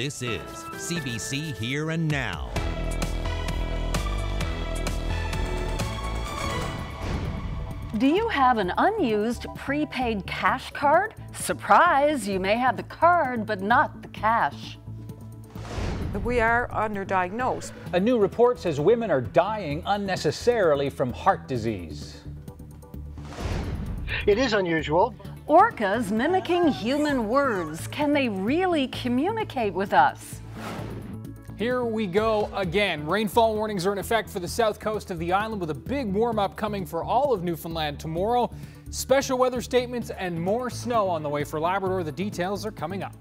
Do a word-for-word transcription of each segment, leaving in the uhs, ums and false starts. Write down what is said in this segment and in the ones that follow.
This is C B C Here and Now. Do you have an unused prepaid cash card? Surprise, you may have the card, but not the cash. We are underdiagnosed. A new report says women are dying unnecessarily from heart disease. It is unusual. Orcas mimicking human words. Can they really communicate with us? Here we go again. Rainfall warnings are in effect for the south coast of the island, with a big warm-up coming for all of Newfoundland tomorrow. Special weather statements and more snow on the way for Labrador. The details are coming up.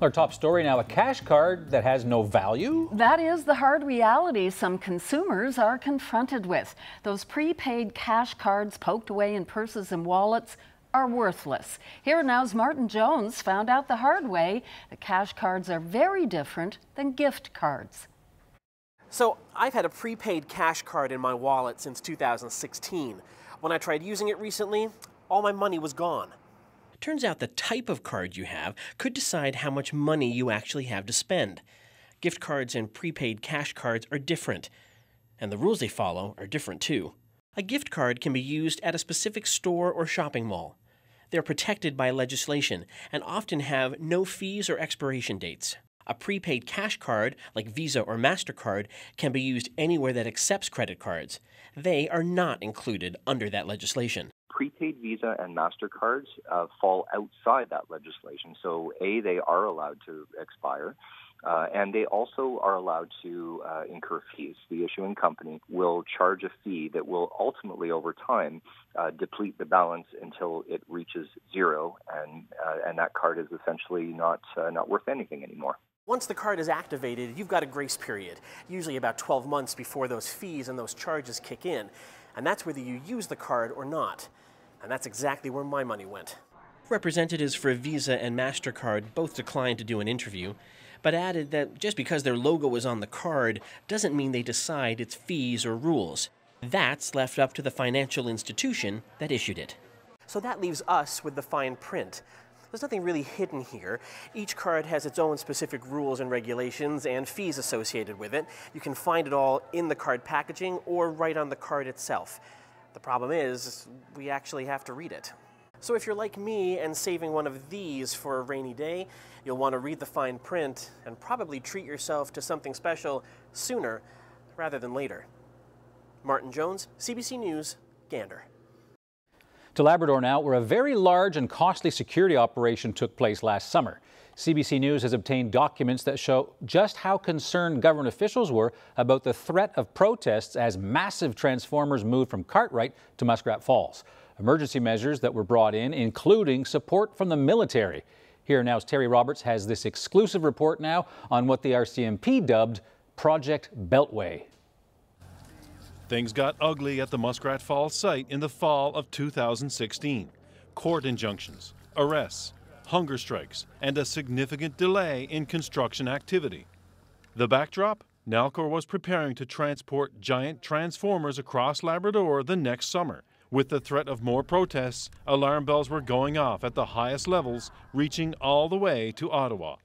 Our top story now, a cash card that has no value? That is the hard reality some consumers are confronted with. Those prepaid cash cards poked away in purses and wallets are worthless. Here Now's Martin Jones found out the hard way that cash cards are very different than gift cards. So I've had a prepaid cash card in my wallet since two thousand sixteen. When I tried using it recently, all my money was gone. Turns out the type of card you have could decide how much money you actually have to spend. Gift cards and prepaid cash cards are different, and the rules they follow are different too. A gift card can be used at a specific store or shopping mall. They're protected by legislation and often have no fees or expiration dates. A prepaid cash card, like Visa or MasterCard, can be used anywhere that accepts credit cards. They are not included under that legislation. Prepaid Visa and MasterCards uh, fall outside that legislation. So, A, they are allowed to expire, uh, and they also are allowed to uh, incur fees. The issuing company will charge a fee that will ultimately, over time, uh, deplete the balance until it reaches zero, and uh, and that card is essentially not uh, not worth anything anymore. Once the card is activated, you've got a grace period, usually about twelve months before those fees and those charges kick in, and that's whether you use the card or not. And that's exactly where my money went. Representatives for Visa and MasterCard both declined to do an interview, but added that just because their logo was on the card doesn't mean they decide its fees or rules. That's left up to the financial institution that issued it. So that leaves us with the fine print. There's nothing really hidden here. Each card has its own specific rules and regulations and fees associated with it. You can find it all in the card packaging or right on the card itself. The problem is, we actually have to read it. So if you're like me and saving one of these for a rainy day, you'll want to read the fine print and probably treat yourself to something special sooner rather than later. Martin Jones, C B C News, Gander. To Labrador now, where a very large and costly security operation took place last summer. C B C News has obtained documents that show just how concerned government officials were about the threat of protests as massive transformers moved from Cartwright to Muskrat Falls. Emergency measures that were brought in, including support from the military. Here Now's Terry Roberts has this exclusive report now on what the R C M P dubbed Project Beltway. Things got ugly at the Muskrat Falls site in the fall of two thousand sixteen. Court injunctions, arrests, hunger strikes, and a significant delay in construction activity. The backdrop? Nalcor was preparing to transport giant transformers across Labrador the next summer. With the threat of more protests, alarm bells were going off at the highest levels, reaching all the way to Ottawa.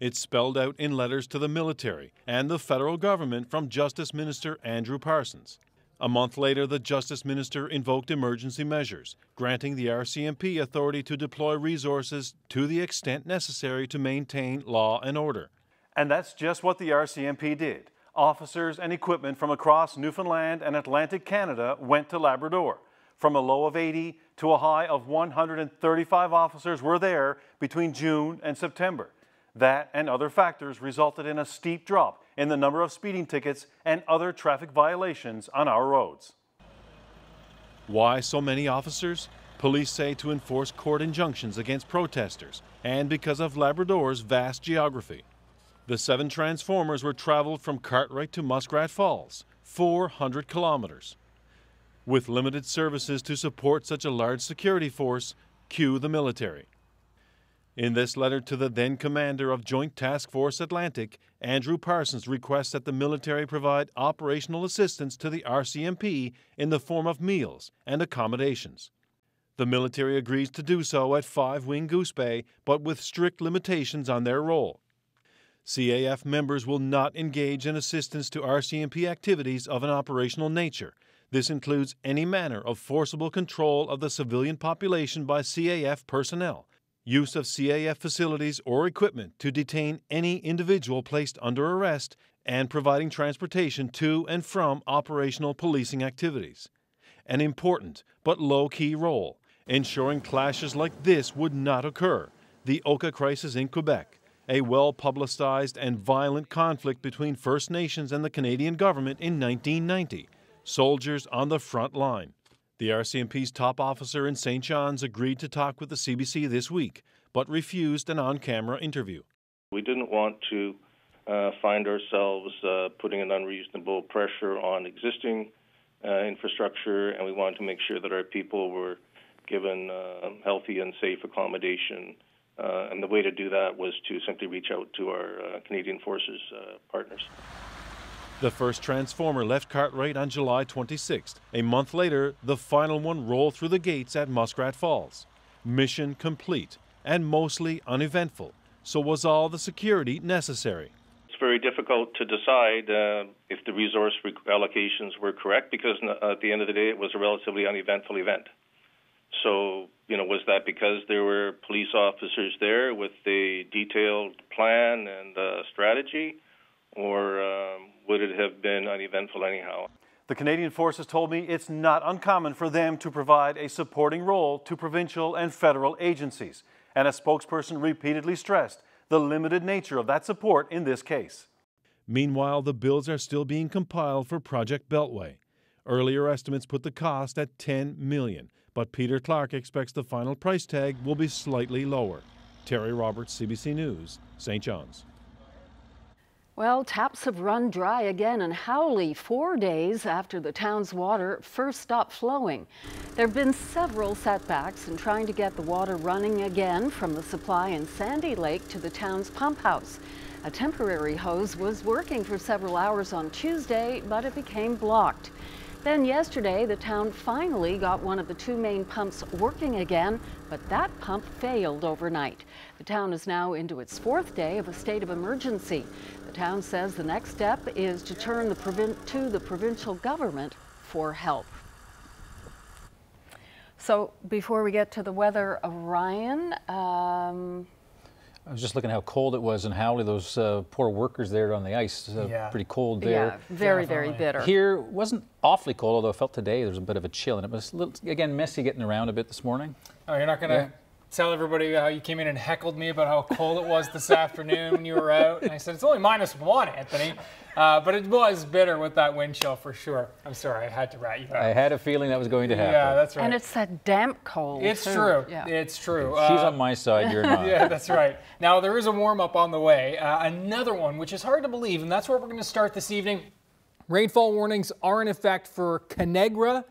It's spelled out in letters to the military and the federal government from Justice Minister Andrew Parsons. A month later, the Justice Minister invoked emergency measures, granting the R C M P authority to deploy resources to the extent necessary to maintain law and order. And that's just what the R C M P did. Officers and equipment from across Newfoundland and Atlantic Canada went to Labrador. From a low of eighty to a high of one hundred thirty-five officers were there between June and September. That and other factors resulted in a steep drop in the number of speeding tickets and other traffic violations on our roads. Why so many officers? Police say to enforce court injunctions against protesters and because of Labrador's vast geography. The seven transformers were traveled from Cartwright to Muskrat Falls, four hundred kilometers. With limited services to support such a large security force, cue the military. In this letter to the then commander of Joint Task Force Atlantic, Andrew Parsons requests that the military provide operational assistance to the R C M P in the form of meals and accommodations. The military agrees to do so at Five Wing Goose Bay, but with strict limitations on their role. C A F members will not engage in assistance to R C M P activities of an operational nature. This includes any manner of forcible control of the civilian population by C A F personnel, use of C A F facilities or equipment to detain any individual placed under arrest, and providing transportation to and from operational policing activities. An important but low-key role, ensuring clashes like this would not occur. The Oka crisis in Quebec, a well-publicized and violent conflict between First Nations and the Canadian government in nineteen ninety. Soldiers on the front line. The R C M P's top officer in Saint John's agreed to talk with the C B C this week, but refused an on-camera interview. We didn't want to uh, find ourselves uh, putting an unreasonable pressure on existing uh, infrastructure, and we wanted to make sure that our people were given uh, healthy and safe accommodation. Uh, and the way to do that was to simply reach out to our uh, Canadian Forces uh, partners. The first transformer left Cartwright on July twenty-sixth. A month later, the final one rolled through the gates at Muskrat Falls. Mission complete and mostly uneventful. So was all the security necessary? It's very difficult to decide uh, if the resource allocations were correct, because at the end of the day, it was a relatively uneventful event. So, you know, was that because there were police officers there with a detailed plan and uh, strategy? Or um, would it have been uneventful anyhow? The Canadian Forces told me it's not uncommon for them to provide a supporting role to provincial and federal agencies, and a spokesperson repeatedly stressed the limited nature of that support in this case. Meanwhile, the bills are still being compiled for Project Beltway. Earlier estimates put the cost at ten million dollars, but Peter Clark expects the final price tag will be slightly lower. Terry Roberts, C B C News, Saint John's. Well, taps have run dry again in Howley four days after the town's water first stopped flowing. There have been several setbacks in trying to get the water running again from the supply in Sandy Lake to the town's pump house. A temporary hose was working for several hours on Tuesday, but it became blocked. Then yesterday, the town finally got one of the two main pumps working again, but that pump failed overnight. The town is now into its fourth day of a state of emergency. The town says the next step is to turn the provin- to the provincial government for help. So before we get to the weather, Ryan, um, I was just looking at how cold it was in Howley. Those uh, poor workers there on the ice, uh, yeah. pretty cold there. Yeah, very, very bitter. Here wasn't awfully cold, although I felt today there was a bit of a chill, and it was a little, again, messy getting around a bit this morning. Oh, you're not going to yeah. tell everybody how you came in and heckled me about how cold it was this afternoon when you were out, and I said it's only minus one, Anthony. Uh, but it was bitter with that wind chill for sure. I'm sorry, I had to rat you out. I had a feeling that was going to happen. Yeah, that's right. And it's that damp cold. It's too. true. Yeah. It's true. She's uh, on my side, you're not. Yeah, that's right. Now, there is a warm-up on the way. Uh, another one, which is hard to believe, and that's where we're going to start this evening. Rainfall warnings are in effect for Conegra,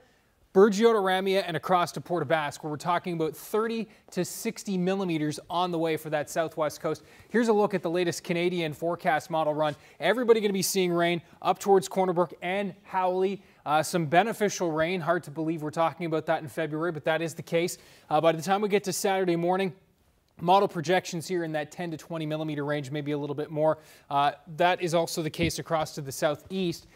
Burgeo to Ramia, and across to Athabasca, where we're talking about thirty to sixty millimeters on the way for that southwest coast. Here's a look at the latest Canadian forecast model run. Everybody going to be seeing rain up towards Corner Brook and Howley. Uh, some beneficial rain. Hard to believe we're talking about that in February, but that is the case. Uh, by the time we get to Saturday morning, model projections here in that ten to twenty millimeter range, maybe a little bit more. Uh, that is also the case across to the southeast.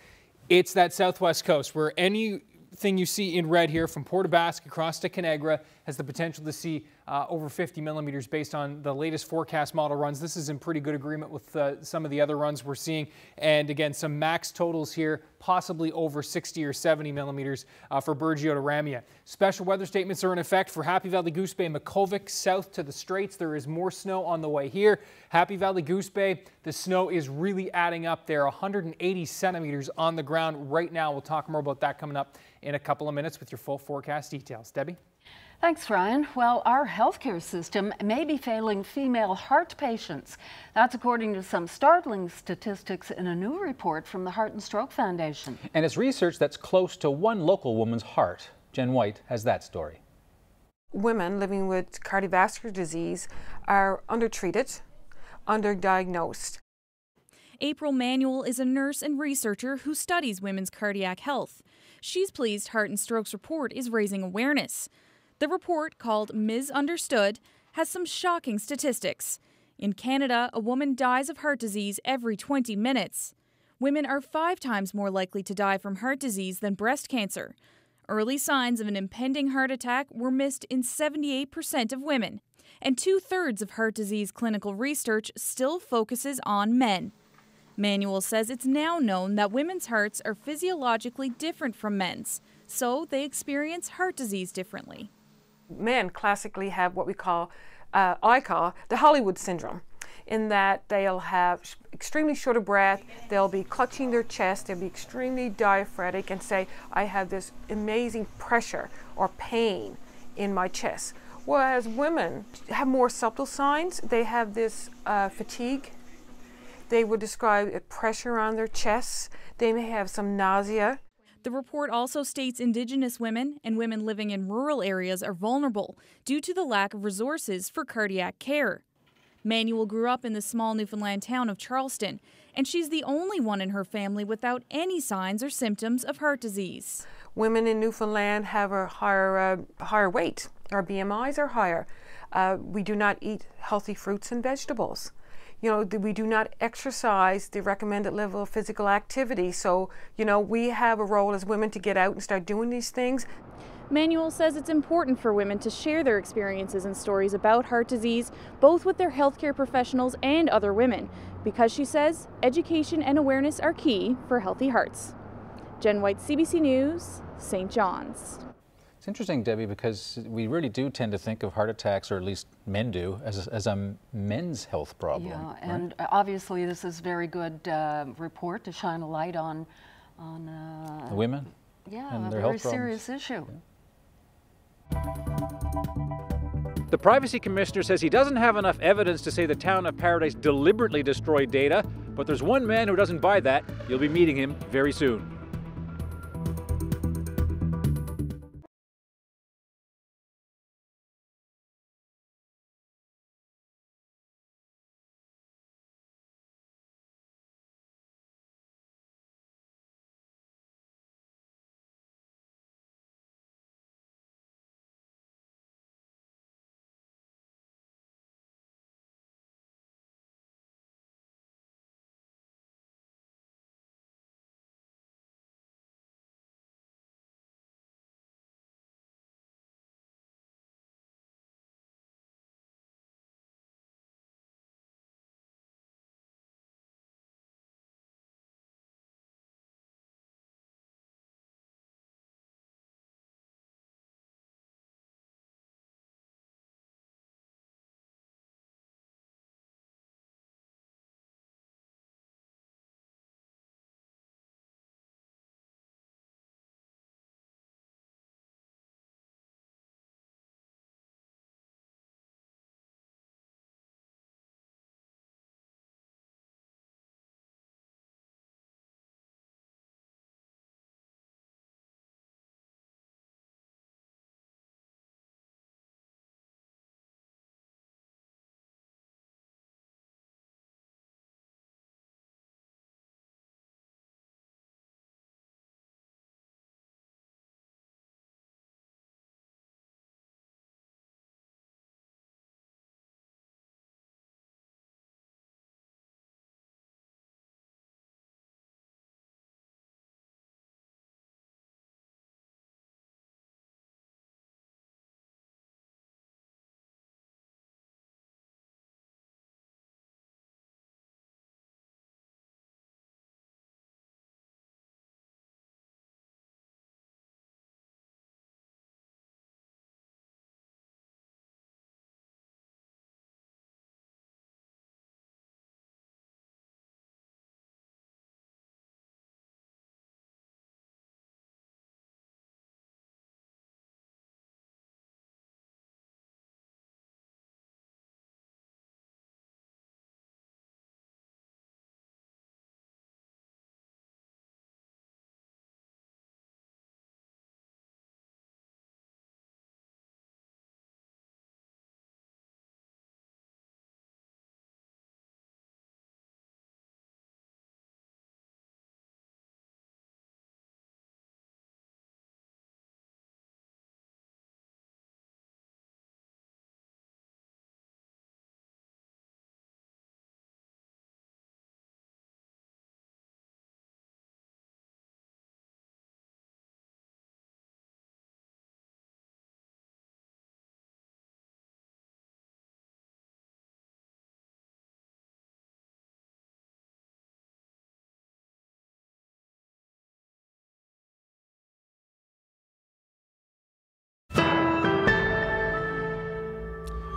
It's that southwest coast where any thing you see in red here from Port Basque across to Conegra has the potential to see uh, over fifty millimeters based on the latest forecast model runs. This is in pretty good agreement with uh, some of the other runs we're seeing, and again some max totals here possibly over sixty or seventy millimeters uh, for Burgeo to Ramia. Special weather statements are in effect for Happy Valley Goose Bay, Makkovik, south to the Straits. There is more snow on the way here. Happy Valley Goose Bay, the snow is really adding up there, one hundred eighty centimeters on the ground right now. We'll talk more about that coming up in a couple of minutes with your full forecast details. Debbie? Thanks, Ryan. Well, our healthcare system may be failing female heart patients. That's according to some startling statistics in a new report from the Heart and Stroke Foundation. And it's research that's close to one local woman's heart. Jen White has that story. Women living with cardiovascular disease are undertreated, underdiagnosed. April Manuel is a nurse and researcher who studies women's cardiac health. She's pleased Heart and Stroke's report is raising awareness. The report, called Miz Understood, has some shocking statistics. In Canada, a woman dies of heart disease every twenty minutes. Women are five times more likely to die from heart disease than breast cancer. Early signs of an impending heart attack were missed in seventy-eight percent of women, and two-thirds of heart disease clinical research still focuses on men. Manuel says it's now known that women's hearts are physiologically different from men's, so they experience heart disease differently. Men classically have what we call, uh, I call, the Hollywood syndrome, in that they'll have sh extremely short of breath, they'll be clutching their chest, they'll be extremely diaphoretic and say, I have this amazing pressure or pain in my chest. Whereas women have more subtle signs, they have this uh, fatigue, they would describe a pressure on their chests, they may have some nausea. The report also states Indigenous women and women living in rural areas are vulnerable due to the lack of resources for cardiac care. Manuel grew up in the small Newfoundland town of Charleston, and she's the only one in her family without any signs or symptoms of heart disease. Women in Newfoundland have a higher, uh, higher weight. Our B M Is are higher. Uh, we do not eat healthy fruits and vegetables. You know, we do not exercise the recommended level of physical activity. So, you know, we have a role as women to get out and start doing these things. Manuel says it's important for women to share their experiences and stories about heart disease, both with their healthcare professionals and other women, because she says education and awareness are key for healthy hearts. Jen White, C B C News, Saint John's. It's interesting, Debbie, because we really do tend to think of heart attacks, or at least men do, as, as a men's health problem. Yeah, right? And obviously this is a very good uh, report to shine a light on, on uh, women. Yeah, and a their very serious issue. Yeah. The Privacy Commissioner says he doesn't have enough evidence to say the town of Paradise deliberately destroyed data, but there's one man who doesn't buy that. You'll be meeting him very soon.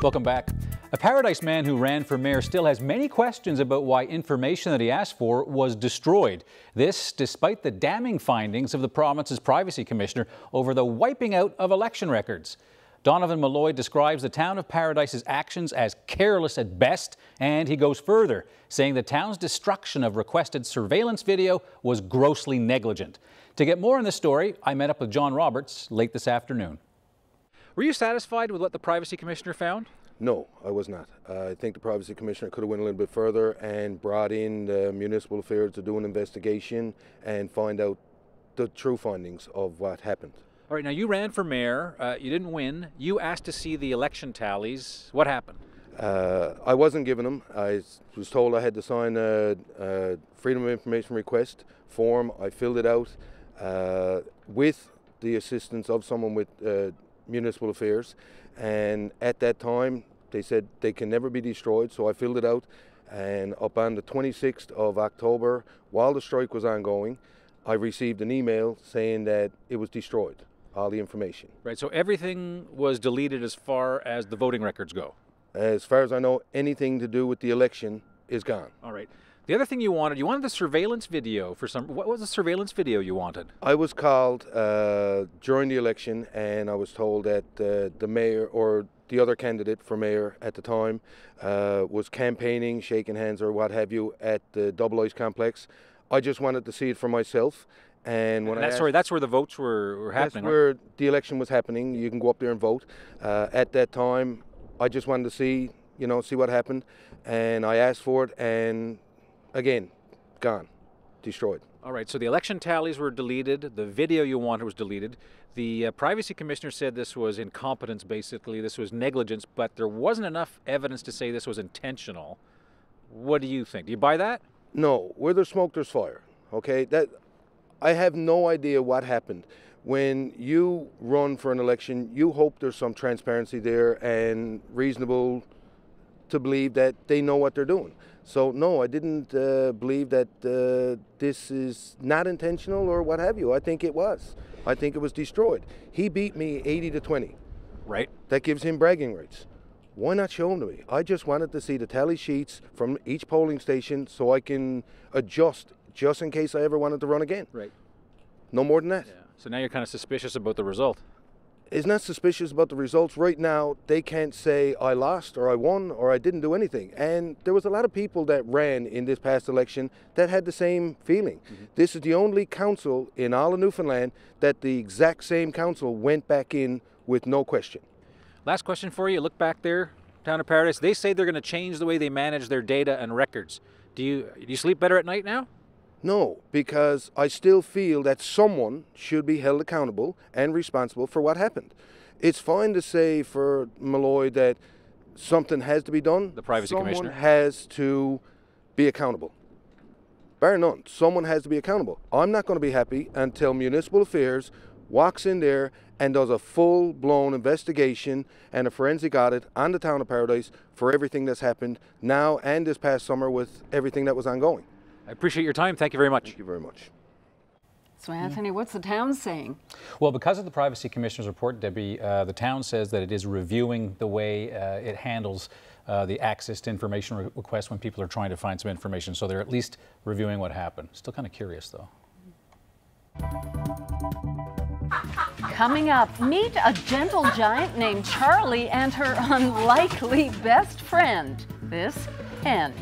Welcome back. A Paradise man who ran for mayor still has many questions about why information that he asked for was destroyed. This despite the damning findings of the province's privacy commissioner over the wiping out of election records. Donovan Malloy describes the town of Paradise's actions as careless at best, and he goes further, saying the town's destruction of requested surveillance video was grossly negligent. To get more on this story, I met up with John Roberts late this afternoon. Were you satisfied with what the privacy commissioner found? No, I was not. Uh, I think the privacy commissioner could have went a little bit further and brought in the municipal affairs to do an investigation and find out the true findings of what happened. All right, now you ran for mayor, uh, you didn't win, you asked to see the election tallies. What happened? Uh, I wasn't given them. I was told I had to sign a, a Freedom of Information Request form. I filled it out uh, with the assistance of someone with uh, municipal affairs, and at that time they said they can never be destroyed, so I filled it out, and up on the twenty-sixth of October, while the strike was ongoing, I received an email saying that it was destroyed, all the information. Right, so everything was deleted as far as the voting records go? As far as I know, anything to do with the election is gone. All right. The other thing you wanted, you wanted the surveillance video for some, what was the surveillance video you wanted? I was called uh, during the election, and I was told that uh, the mayor, or the other candidate for mayor at the time, uh, was campaigning, shaking hands or what have you at the Double Ice Complex. I just wanted to see it for myself. And when and that's, I asked, sorry, that's where the votes were, were happening. That's where right? the election was happening. You can go up there and vote. Uh, at that time, I just wanted to see, you know, see what happened, and I asked for it, and again, gone, destroyed. All right, so the election tallies were deleted, the video you wanted was deleted. The uh, privacy commissioner said this was incompetence, basically, this was negligence, but there wasn't enough evidence to say this was intentional. What do you think? Do you buy that? No, where there's smoke, there's fire, okay? That, I have no idea what happened. When you run for an election, you hope there's some transparency there and reasonable to believe that they know what they're doing. So no, I didn't uh, believe that uh, this is not intentional or what have you. I think it was. I think it was destroyed. He beat me eighty to twenty. Right. That gives him bragging rights. Why not show them to me? I just wanted to see the tally sheets from each polling station so I can adjust just in case I ever wanted to run again. Right. No more than that. Yeah. So now you're kind of suspicious about the result. Is not suspicious about the results. Right now, they can't say I lost or I won or I didn't do anything. And there was a lot of people that ran in this past election that had the same feeling. Mm-hmm. This is the only council in all of Newfoundland that the exact same council went back in with no question. Last question for you. Look back there, town of Paradise. They say they're going to change the way they manage their data and records. Do you, do you sleep better at night now? No, because I still feel that someone should be held accountable and responsible for what happened. It's fine to say for Malloy that something has to be done. The privacy commissioner. Someone has to be accountable. Bar none, someone has to be accountable. I'm not going to be happy until municipal affairs walks in there and does a full-blown investigation and a forensic audit on the town of Paradise for everything that's happened now and this past summer with everything that was ongoing. I appreciate your time. Thank you very much. Thank you very much. So, Anthony, what's the town saying? Well, because of the Privacy Commissioner's report, Debbie, uh, the town says that it is reviewing the way uh, it handles uh, the access to information re requests when people are trying to find some information. So they're at least reviewing what happened. Still kind of curious, though. Coming up, meet a gentle giant named Charlie and her unlikely best friend, this hen.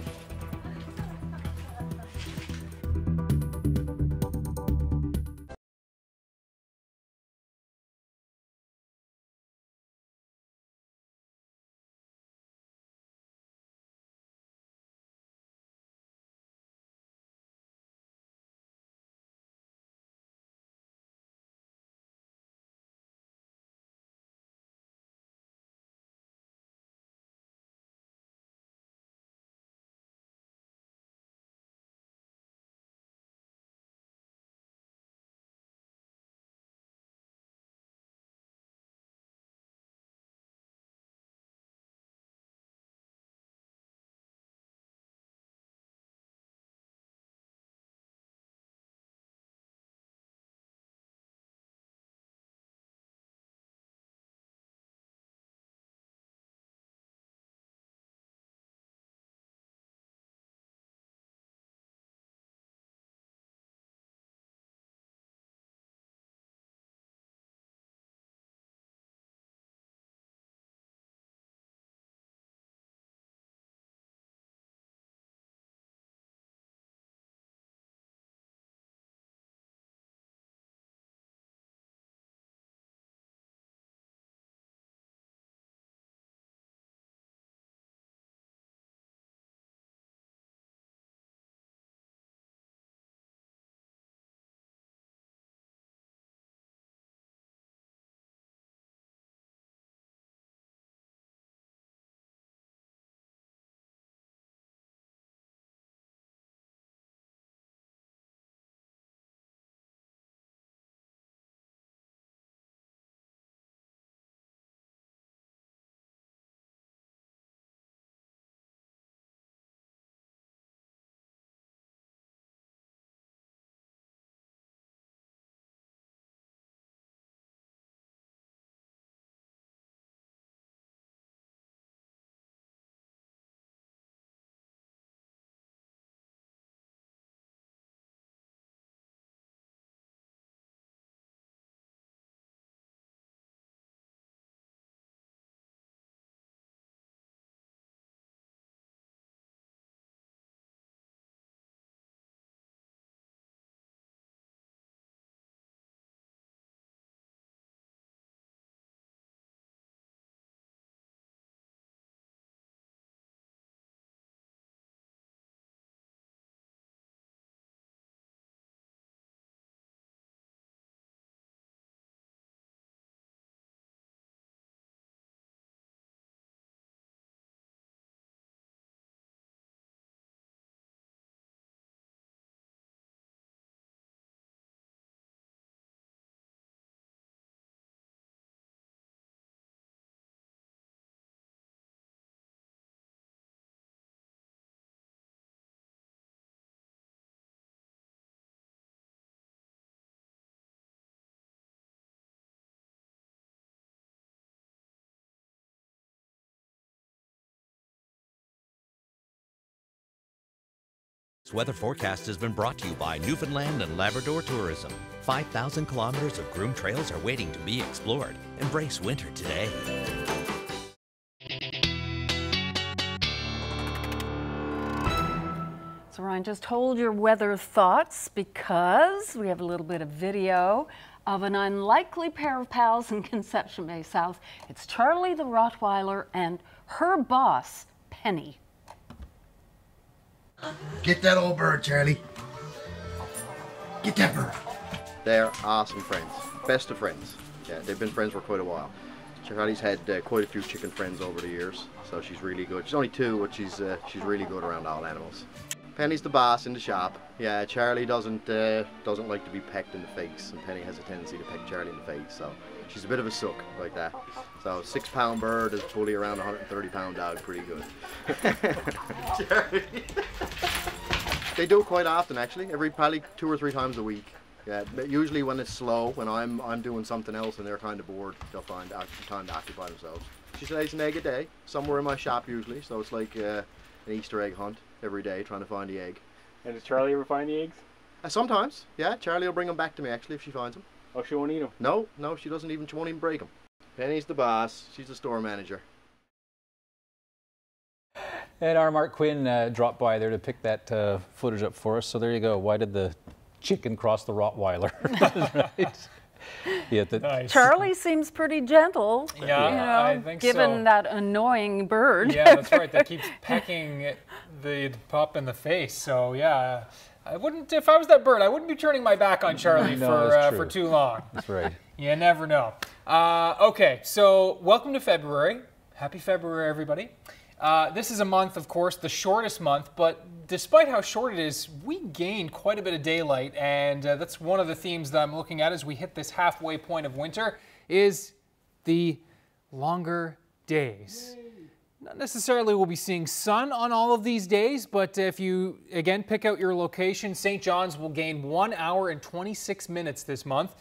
This weather forecast has been brought to you by Newfoundland and Labrador Tourism. five thousand kilometers of groomed trails are waiting to be explored. Embrace winter today. So Ryan, just hold your weather thoughts because we have a little bit of video of an unlikely pair of pals in Conception Bay South. It's Charlie the Rottweiler and her boss, Penny. Get that old bird, Charlie. Get that bird. They're awesome friends. Best of friends. Yeah, they've been friends for quite a while. Charlie's had uh, quite a few chicken friends over the years, so she's really good. She's only two, but she's uh, she's really good around all animals. Penny's the boss in the shop. Yeah, Charlie doesn't uh, doesn't like to be pecked in the face, and Penny has a tendency to peck Charlie in the face. So she's a bit of a sook like that. So six-pound bird is fully around one hundred thirty pound dog, pretty good. They do it quite often, actually. Every probably two or three times a week. Yeah, but usually when it's slow, when I'm I'm doing something else and they're kind of bored, they'll find time to occupy themselves. She lays an egg a day somewhere in my shop usually. So it's like uh, an Easter egg hunt every day, trying to find the egg. And does Charlie ever find the eggs? Uh, sometimes, yeah. Charlie will bring them back to me actually if she finds them. Oh, she won't eat them? No, no, she doesn't even, she won't even break them. Penny's the boss. She's the store manager. And our Mark Quinn uh, dropped by there to pick that uh, footage up for us. So there you go. Why did the chicken cross the Rottweiler? Right. Yeah, the nice. Charlie seems pretty gentle. Yeah, you know, I think given so. That annoying bird. Yeah, that's right. That keeps pecking the pup in the face. So yeah. I wouldn't, if I was that bird, I wouldn't be turning my back on Charlie no, for uh, for too long. That's right. You never know. Uh, okay, so welcome to February. Happy February, everybody. Uh, this is a month, of course, the shortest month, but despite how short it is, we gained quite a bit of daylight, and uh, that's one of the themes that I'm looking at as we hit this halfway point of winter, is the longer days. Yay. Not necessarily we'll be seeing sun on all of these days, but if you, again, pick out your location, Saint John's will gain one hour and twenty-six minutes this month.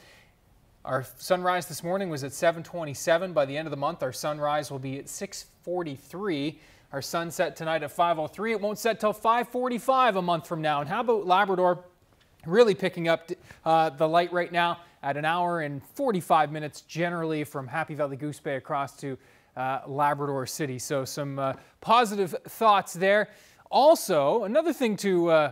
Our sunrise this morning was at seven twenty-seven. By the end of the month, our sunrise will be at six forty-three. Our sunset tonight at five oh three. It won't set till five forty-five a month from now. And how about Labrador really picking up uh, the light right now at an hour and forty-five minutes generally from Happy Valley Goose Bay across to Uh, Labrador City. So some uh, positive thoughts there. Also, another thing to uh,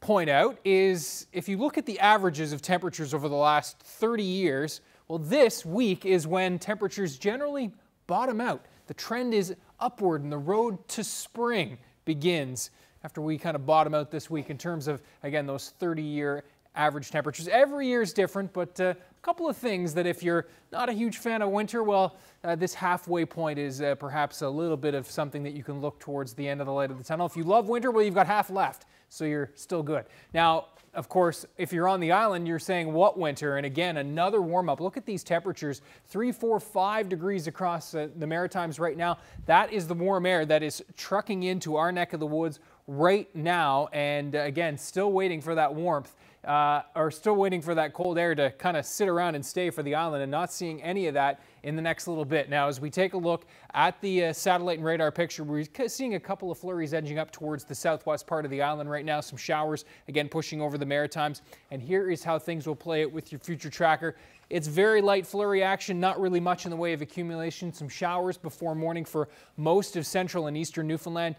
point out is if you look at the averages of temperatures over the last thirty years, well, this week is when temperatures generally bottom out. The trend is upward and the road to spring begins after we kind of bottom out this week in terms of, again, those thirty-year average temperatures. Every year is different, but uh, couple of things that if you're not a huge fan of winter, well, uh, this halfway point is uh, perhaps a little bit of something that you can look towards the end of the light of the tunnel. If you love winter, well, you've got half left, so you're still good. Now, of course, if you're on the island, you're saying what winter? And again, another warm up. Look at these temperatures, three, four, five degrees across uh, the Maritimes right now. That is the warm air that is trucking into our neck of the woods right now. And uh, again, still waiting for that warmth. Uh, are still waiting for that cold air to kind of sit around and stay for the island, and not seeing any of that in the next little bit. Now, as we take a look at the uh, satellite and radar picture, we're seeing a couple of flurries edging up towards the southwest part of the island right now. Some showers, again, pushing over the Maritimes. And here is how things will play out with your future tracker. It's very light flurry action, not really much in the way of accumulation. Some showers before morning for most of central and eastern Newfoundland.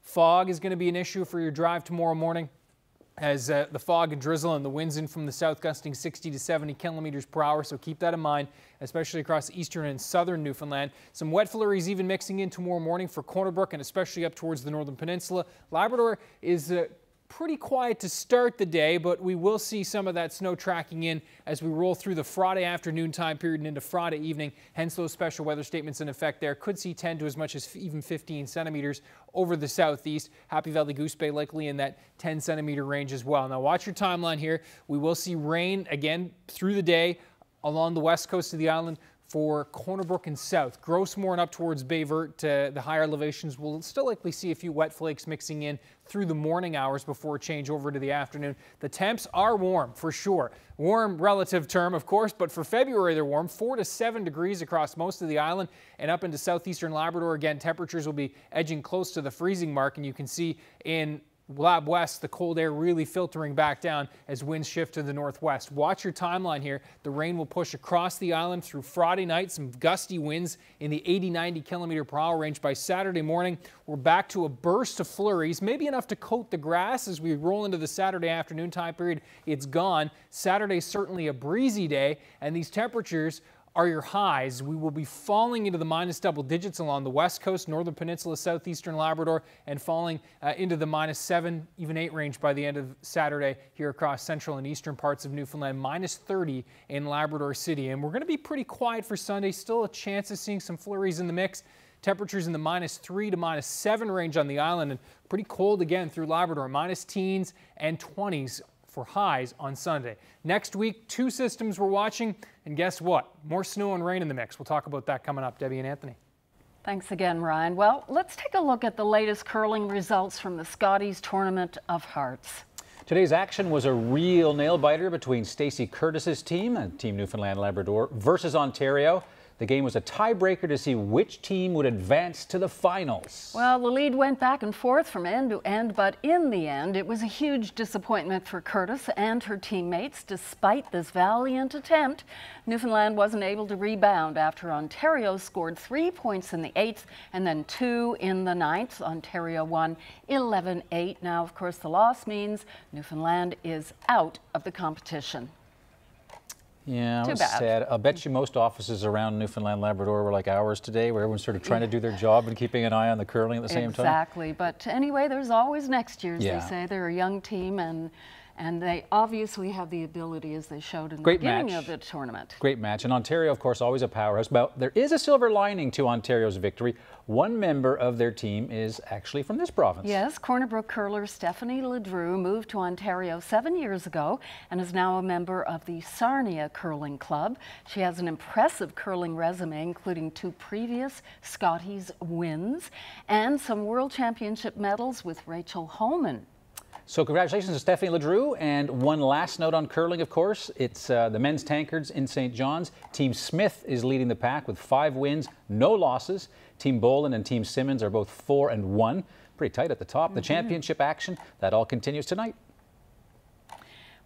Fog is going to be an issue for your drive tomorrow morning, as uh, the fog and drizzle and the winds in from the south gusting sixty to seventy kilometers per hour. So keep that in mind, especially across eastern and southern Newfoundland. Some wet flurries even mixing in tomorrow morning for Corner Brook and especially up towards the northern peninsula. Labrador is uh, pretty quiet to start the day, but we will see some of that snow tracking in as we roll through the Friday afternoon time period and into Friday evening. Hence those special weather statements in effect there. Could see ten to as much as even fifteen centimeters over the southeast. Happy Valley Goose Bay likely in that ten centimeter range as well. Now watch your timeline here. We will see rain again through the day along the west coast of the island for Corner Brook and south. Grossemore and up towards Bayvert, uh, the higher elevations will still likely see a few wet flakes mixing in through the morning hours before a change over to the afternoon. The temps are warm for sure. Warm relative term, of course, but for February they're warm. Four to seven degrees across most of the island and up into southeastern Labrador. Again, temperatures will be edging close to the freezing mark, and you can see in Lab West, the cold air really filtering back down as winds shift to the northwest. Watch your timeline here. The rain will push across the island through Friday night. Some gusty winds in the eighty, ninety kilometer per hour range. By Saturday morning, we're back to a burst of flurries, maybe enough to coat the grass as we roll into the Saturday afternoon time period. It's gone. Saturday's certainly a breezy day, and these temperatures are your highs. We will be falling into the minus double digits along the West Coast, Northern Peninsula, Southeastern Labrador, and falling uh, into the minus seven, even eight range by the end of Saturday here across central and eastern parts of Newfoundland, minus thirty in Labrador City. And we're going to be pretty quiet for Sunday. Still a chance of seeing some flurries in the mix. Temperatures in the minus three to minus seven range on the island, and pretty cold again through Labrador, minus teens and twenties. For highs on Sunday. Next week, two systems we're watching, and guess what? More snow and rain in the mix. We'll talk about that coming up. Debbie and Anthony. Thanks again, Ryan. Well, let's take a look at the latest curling results from the Scotties Tournament of Hearts. Today's action was a real nail-biter between Stacey Curtis's team and Team Newfoundland Labrador versus Ontario. The game was a tiebreaker to see which team would advance to the finals. Well, the lead went back and forth from end to end, but in the end, it was a huge disappointment for Curtis and her teammates. Despite this valiant attempt, Newfoundland wasn't able to rebound after Ontario scored three points in the eighth and then two in the ninth. Ontario won eleven eight. Now, of course, the loss means Newfoundland is out of the competition. Yeah, it was sad. I'll bet you most offices around Newfoundland Labrador were like ours today, where everyone's sort of trying to do their job and keeping an eye on the curling at the same time. Exactly. But anyway, there's always next year's, yeah. They say. They're a young team, and and they obviously have the ability, as they showed in the Great beginning match. of the tournament. Great match. And Ontario, of course, always a powerhouse. But there is a silver lining to Ontario's victory. One member of their team is actually from this province. Yes, Corner Brook curler Stephanie LeDrew moved to Ontario seven years ago and is now a member of the Sarnia Curling Club. She has an impressive curling resume, including two previous Scotties wins and some World Championship medals with Rachel Holman. So congratulations to Stephanie LeDrew. And one last note on curling, of course. It's uh, the men's tankards in Saint John's. Team Smith is leading the pack with five wins, no losses. Team Boland and Team Simmons are both four and one. Pretty tight at the top. Mm-hmm. The championship action, that all continues tonight.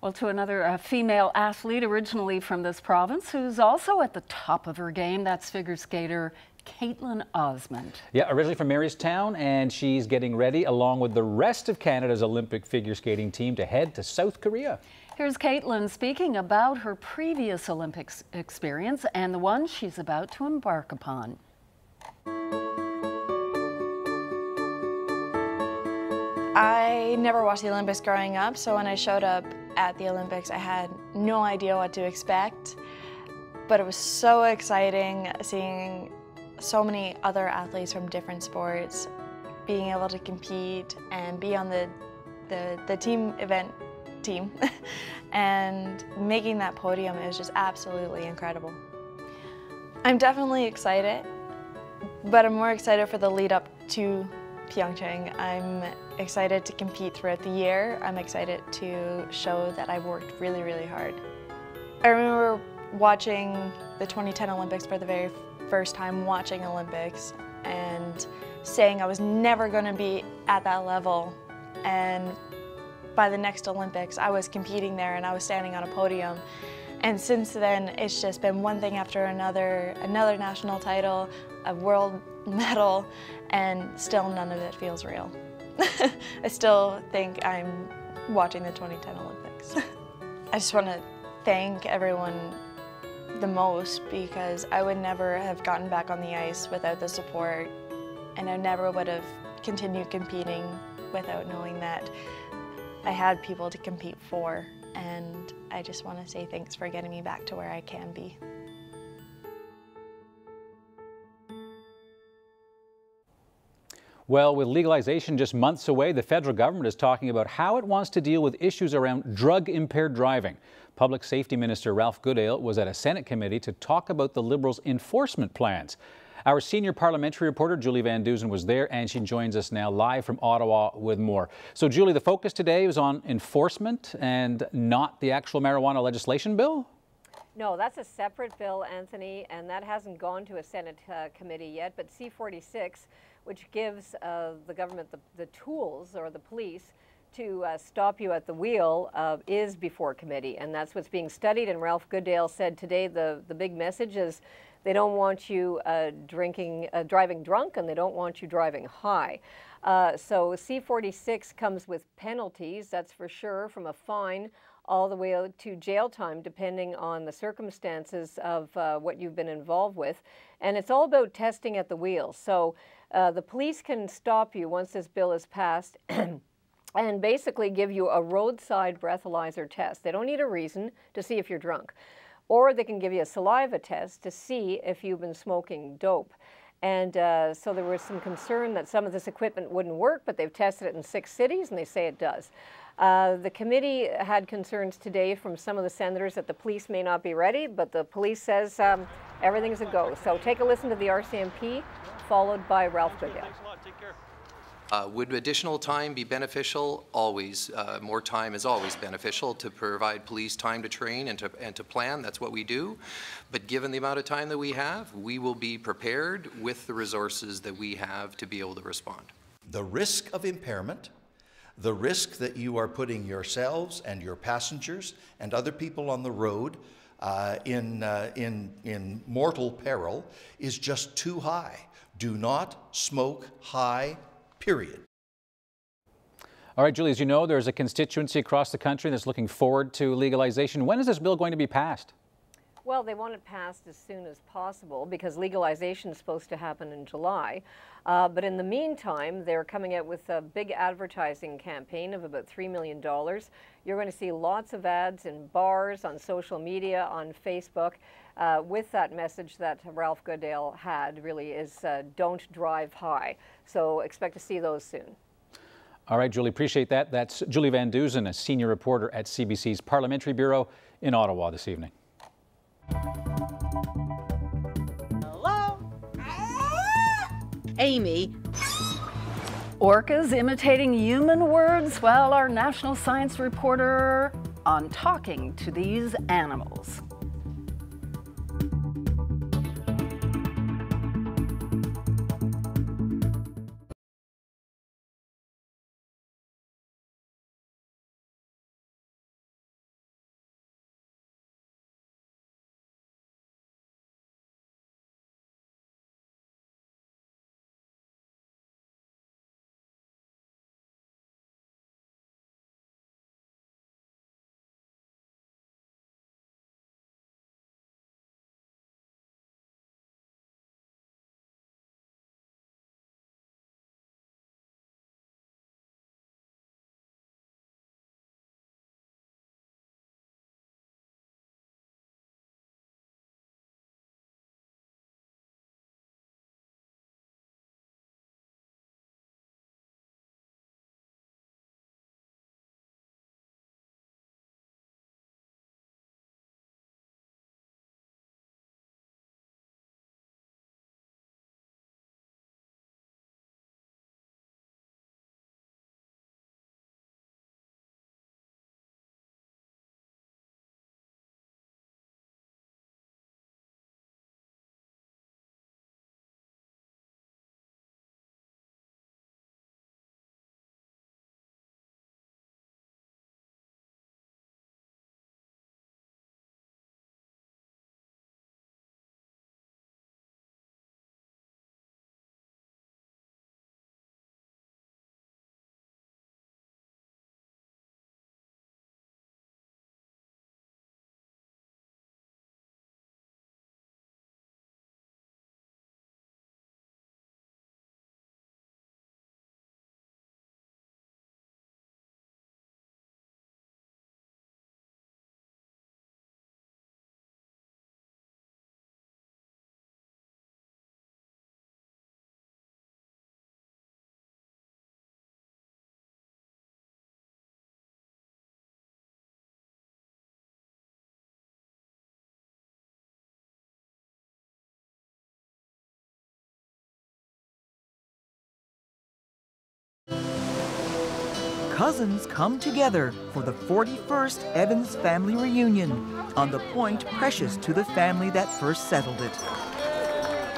Well, to another uh, female athlete originally from this province who's also at the top of her game, that's figure skater Caitlin Osmond. Yeah, originally from Marystown, and she's getting ready, along with the rest of Canada's Olympic figure skating team, to head to South Korea. Here's Caitlin speaking about her previous Olympics experience and the one she's about to embark upon. I never watched the Olympics growing up, so when I showed up at the Olympics, I had no idea what to expect, but it was so exciting seeing so many other athletes from different sports being able to compete and be on the the, the team event team and making that podium is just absolutely incredible. I'm definitely excited, but I'm more excited for the lead up to Pyeongchang. I'm excited to compete throughout the year. I'm excited to show that I've worked really, really hard. I remember watching the twenty ten Olympics for the very first time watching Olympics and saying I was never going to be at that level, and by the next Olympics I was competing there and I was standing on a podium, and since then it's just been one thing after another, another national title, a world medal, and still none of it feels real. I still think I'm watching the twenty ten Olympics. I just want to thank everyone the most, because I would never have gotten back on the ice without the support, and I never would have continued competing without knowing that I had people to compete for, and I just want to say thanks for getting me back to where I can be. Well, with legalization just months away, the federal government is talking about how it wants to deal with issues around drug-impaired driving. Public Safety Minister Ralph Goodale was at a Senate committee to talk about the Liberals' enforcement plans. Our senior parliamentary reporter Julie Van Dusen was there, and she joins us now live from Ottawa with more. So, Julie, the focus today was on enforcement and not the actual marijuana legislation bill? No, that's a separate bill, Anthony, and that hasn't gone to a Senate uh, committee yet, but C forty-six, which gives uh, the government the, the tools, or the police, to uh, stop you at the wheel uh, is before committee, and that's what's being studied. And Ralph Goodale said today the, the big message is they don't want you uh, drinking, uh, driving drunk, and they don't want you driving high. Uh, so C forty-six comes with penalties, that's for sure, from a fine all the way to jail time, depending on the circumstances of uh, what you've been involved with. And it's all about testing at the wheel. So uh, the police can stop you once this bill is passed and basically give you a roadside breathalyzer test. They don't need a reason to see if you're drunk. Or they can give you a saliva test to see if you've been smoking dope. And uh, so there was some concern that some of this equipment wouldn't work, but they've tested it in six cities and they say it does. Uh, the committee had concerns today from some of the senators that the police may not be ready, but the police says um, everything's a go. So take a listen to the R C M P, followed by Ralph Goodale. Uh, would additional time be beneficial? Always. Uh, more time is always beneficial to provide police time to train and to, and to plan. That's what we do. But given the amount of time that we have, we will be prepared with the resources that we have to be able to respond. The risk of impairment, the risk that you are putting yourselves and your passengers and other people on the road uh, in, uh, in, in mortal peril is just too high. Do not smoke high. Period. All right, Julie, as you know, there's a constituency across the country that's looking forward to legalization. When is this bill going to be passed? Well, they want it passed as soon as possible because legalization is supposed to happen in July. Uh, but in the meantime, they're coming out with a big advertising campaign of about three million dollars. You're going to see lots of ads in bars, on social media, on Facebook. Uh, with that message that Ralph Goodale had really is uh, don't drive high. So expect to see those soon. All right, Julie, appreciate that. That's Julie Van Dusen, a senior reporter at C B C's Parliamentary Bureau in Ottawa this evening. Hello? Amy. Orcas imitating human words while our national science reporter on talking to these animals. Cousins come together for the forty-first Evans family reunion on the point precious to the family that first settled it.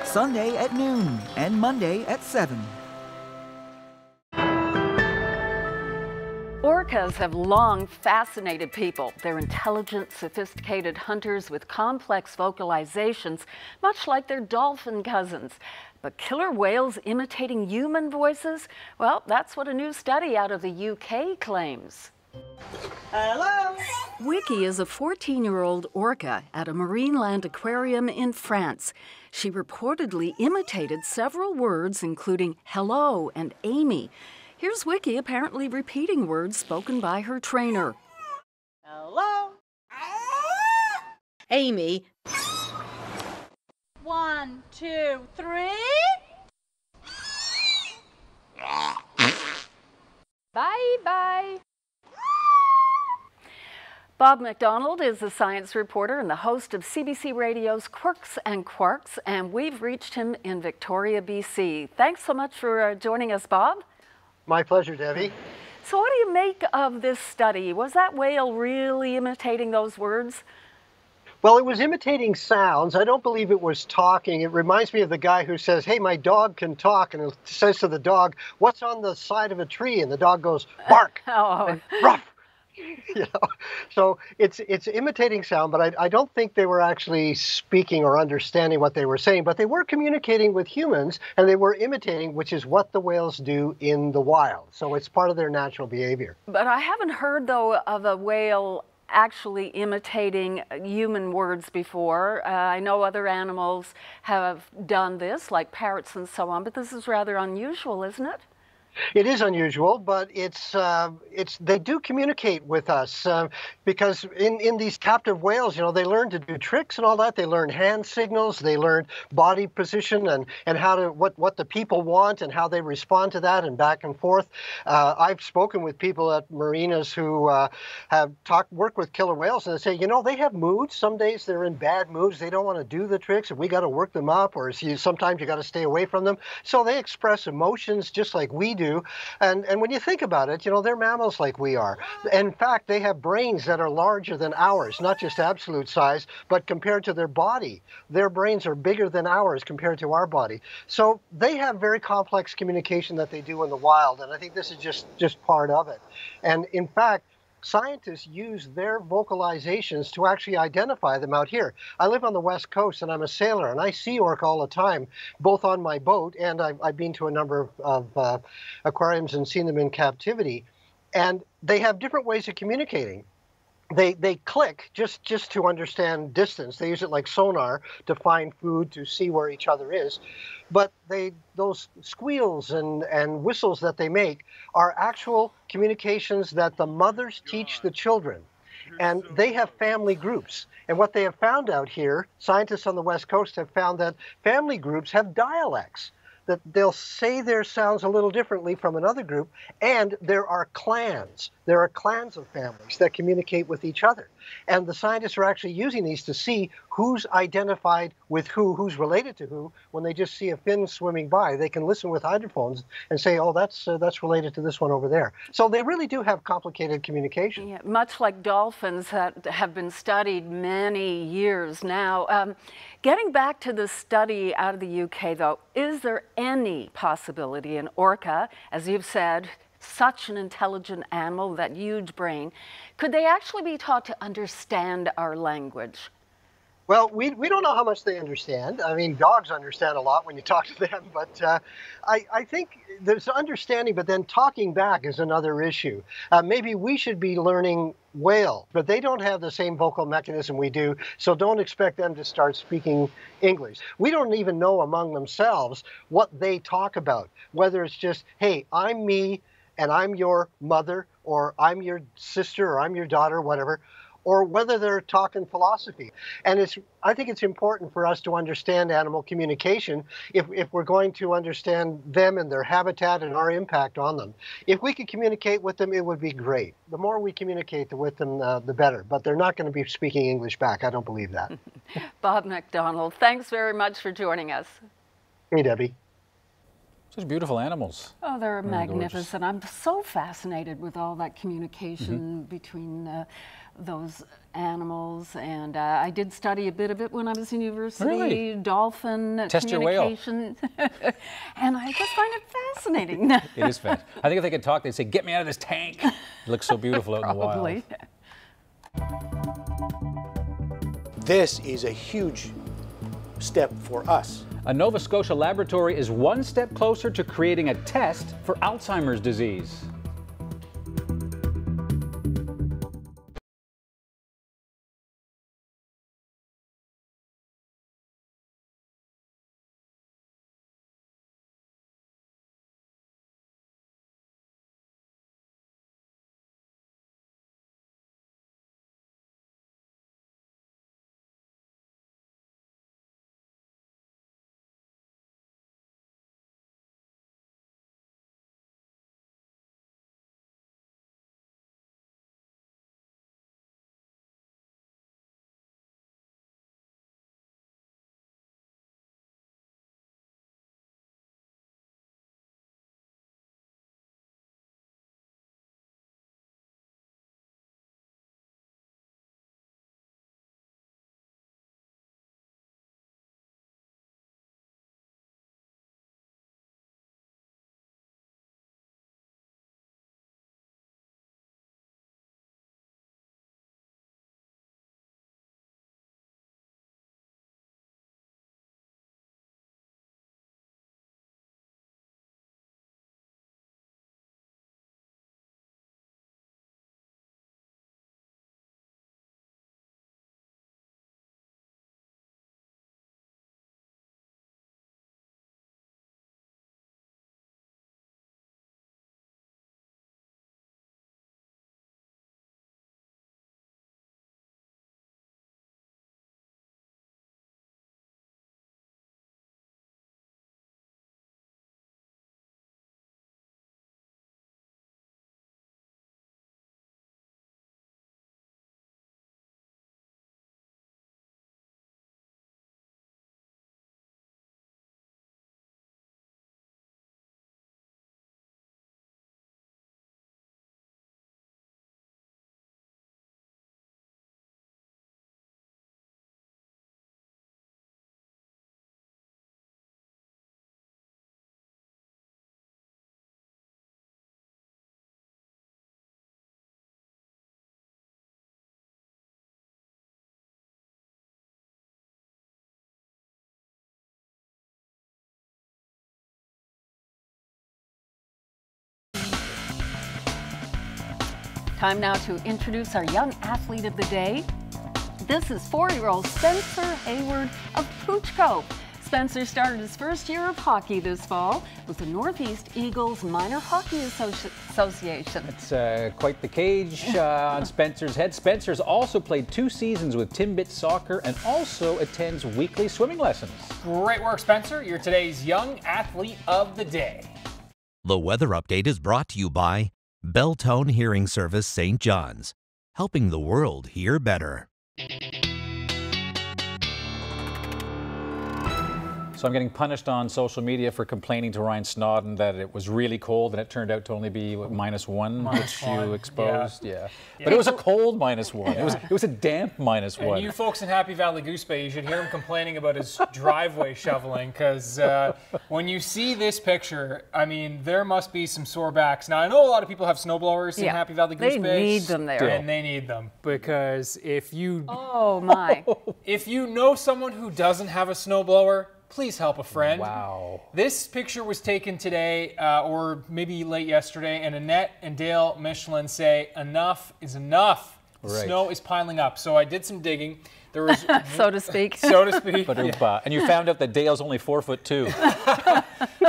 Sunday at noon and Monday at seven. Orcas have long fascinated people. They're intelligent, sophisticated hunters with complex vocalizations, much like their dolphin cousins. But killer whales imitating human voices? Well, that's what a new study out of the U K claims. Hello! Wiki is a fourteen-year-old orca at a Marineland aquarium in France. She reportedly imitated several words, including hello and Amy. Here's Wiki apparently repeating words spoken by her trainer. Hello! Amy. One, two, three. Bye-bye. Bob McDonald is a science reporter and the host of C B C Radio's Quirks and Quarks, and we've reached him in Victoria, B C. Thanks so much for uh, joining us, Bob. My pleasure, Debbie. So what do you make of this study? Was that whale really imitating those words? Well, it was imitating sounds. I don't believe it was talking. It reminds me of the guy who says, hey, my dog can talk, and it says to the dog, what's on the side of a tree? And the dog goes, bark, oh. Ruff. You know, so it's it's imitating sound, but I, I don't think they were actually speaking or understanding what they were saying, but they were communicating with humans and they were imitating, which is what the whales do in the wild. So it's part of their natural behavior. But I haven't heard, though, of a whale actually imitating human words before. Uh, I know other animals have done this, like parrots and so on, but this is rather unusual, isn't it? It is unusual, but it's uh, it's they do communicate with us uh, because in, in these captive whales, you know, they learn to do tricks and all that. They learn hand signals, they learn body position and, and how to what, what the people want and how they respond to that and back and forth. Uh, I've spoken with people at marinas who uh, have talked work with killer whales, and they say, you know, they have moods. Some days they're in bad moods. They don't want to do the tricks, and we got to work them up, or you, sometimes you got to stay away from them. So they express emotions just like we do. And, and when you think about it, you know, they're mammals like we are. In fact, they have brains that are larger than ours, not just absolute size, but compared to their body. Their brains are bigger than ours compared to our body. So they have very complex communication that they do in the wild, and I think this is just, just part of it. And in fact, scientists use their vocalizations to actually identify them out here. I live on the West Coast, and I'm a sailor, and I see orca all the time, both on my boat, and I've, I've been to a number of, of uh, aquariums and seen them in captivity. And they have different ways of communicating. They, they click just, just to understand distance. They use it like sonar to find food, to see where each other is. But they, those squeals and, and whistles that they make are actual communications that the mothers teach the children. And they have family groups. And what they have found out here, scientists on the West Coast have found that family groups have dialects, that they'll say their sounds a little differently from another group, and there are clans. There are clans of families that communicate with each other. And the scientists are actually using these to see who's identified with who, who's related to who. When they just see a fin swimming by, they can listen with hydrophones and say, oh, that's uh, that's related to this one over there. So they really do have complicated communication. Yeah, much like dolphins that have been studied many years now. Um, getting back to the study out of the U K, though, is there any possibility an orca, as you've said, such an intelligent animal with that huge brain, could they actually be taught to understand our language? Well, we, we don't know how much they understand. I mean, dogs understand a lot when you talk to them, but uh, I, I think there's understanding, but then talking back is another issue. Uh, maybe we should be learning whale, but they don't have the same vocal mechanism we do, so don't expect them to start speaking English. We don't even know among themselves what they talk about, whether it's just, hey, I'm me, and I'm your mother, or I'm your sister, or I'm your daughter, whatever, or whether they're talking philosophy. And it's, I think it's important for us to understand animal communication if, if we're going to understand them and their habitat and our impact on them. If we could communicate with them, it would be great. The more we communicate with them, uh, the better. But they're not going to be speaking English back. I don't believe that. Bob McDonald, thanks very much for joining us. Hey, Debbie. Such beautiful animals. Oh, they're, they're magnificent. Gorgeous. I'm so fascinated with all that communication mm-hmm. between uh, those animals. And uh, I did study a bit of it when I was in university. Really? Dolphin Test communication. Your whale. And I just find it fascinating. It is fascinating. I think if they could talk, they'd say, "Get me out of this tank." It looks so beautiful out in the wild. This is a huge step for us. A Nova Scotia laboratory is one step closer to creating a test for Alzheimer's disease. Time now to introduce our young athlete of the day. This is four-year-old Spencer Hayward of Poochco. Spencer started his first year of hockey this fall with the Northeast Eagles Minor Hockey Associ Association. That's uh, quite the cage uh, on Spencer's head. Spencer's also played two seasons with Timbit Soccer and also attends weekly swimming lessons. Great work, Spencer. You're today's young athlete of the day. The weather update is brought to you by Belltone Hearing Service, Saint John's, helping the world hear better. So I'm getting punished on social media for complaining to Ryan Snodden that it was really cold and it turned out to only be what, minus one, minus which one. You exposed. Yeah. Yeah. yeah, but it was a cold minus one. Yeah. It was it was a damp minus one. And you folks in Happy Valley Goose Bay, you should hear him complaining about his driveway shoveling, because uh, when you see this picture, I mean, there must be some sore backs. Now I know a lot of people have snowblowers yeah. in Happy Valley Goose they Bay. They need them there, and they need them because if you oh my if you know someone who doesn't have a snowblower, please help a friend. Wow. This picture was taken today, uh, or maybe late yesterday, and Annette and Dale Michelin say, enough is enough. Right. Snow is piling up. So I did some digging. There was, so to speak. So to speak. Yeah. And you found out that Dale's only four foot two.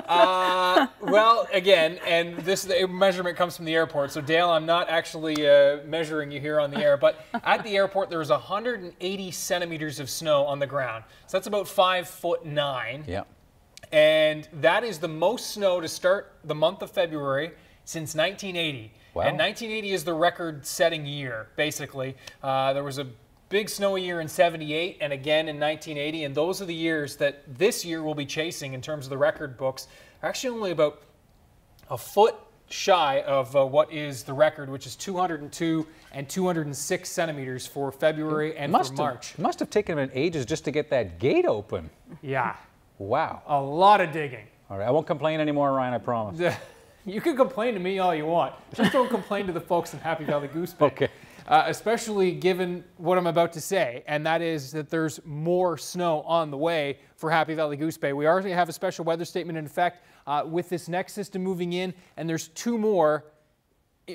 uh, well, again, and this measurement comes from the airport. So Dale, I'm not actually uh, measuring you here on the air, but at the airport there was one hundred eighty centimeters of snow on the ground. So that's about five foot nine. Yeah. And that is the most snow to start the month of February since nineteen eighty. Wow. And nineteen eighty is the record-setting year, basically. Uh, there was a big snowy year in seventy-eight and again in nineteen eighty, and those are the years that this year we'll be chasing in terms of the record books. actually only about a foot shy of uh, what is the record, which is two hundred two and two hundred six centimeters for February and for March. It must have taken him ages just to get that gate open. Yeah. Wow. A lot of digging. All right, I won't complain anymore, Ryan, I promise. You can complain to me all you want. Just don't complain to the folks in Happy Valley Goose Bay. Okay. Uh, especially given what I'm about to say, and that is that there's more snow on the way for Happy Valley Goose Bay. We already have a special weather statement in effect uh, with this next system moving in, and there's two more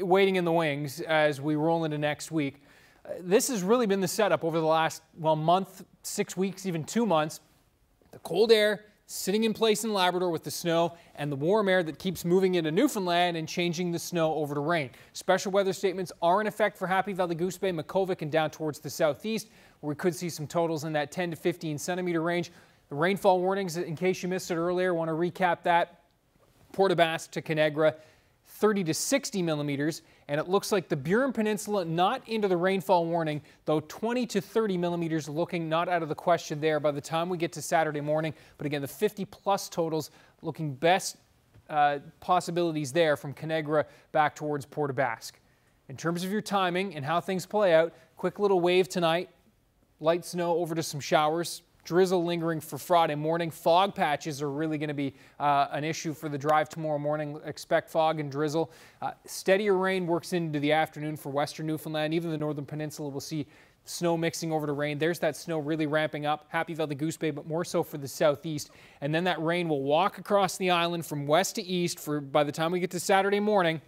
waiting in the wings as we roll into next week. Uh, this has really been the setup over the last, well, month, six weeks, even two months. The cold air sitting in place in Labrador with the snow, and the warm air that keeps moving into Newfoundland and changing the snow over to rain. Special weather statements are in effect for Happy Valley Goose Bay, Makkovik, and down towards the southeast, where we could see some totals in that ten to fifteen centimeter range. The rainfall warnings, in case you missed it earlier, want to recap that. Portobasque to Conegra, thirty to sixty millimeters, and it looks like the Burin Peninsula not into the rainfall warning, though twenty to thirty millimeters looking not out of the question there by the time we get to Saturday morning. But again, the fifty plus totals looking best uh, possibilities there from Conegra back towards Portobasque. In terms of your timing and how things play out, quick little wave tonight, light snow over to some showers. Drizzle lingering for Friday morning. Fog patches are really going to be uh, an issue for the drive tomorrow morning. Expect fog and drizzle. Uh, steadier rain works into the afternoon for western Newfoundland. Even the northern peninsula will see snow mixing over to rain. There's that snow really ramping up. Happy Valley Goose Bay, but more so for the southeast. And then that rain will walk across the island from west to east for by the time we get to Saturday morning.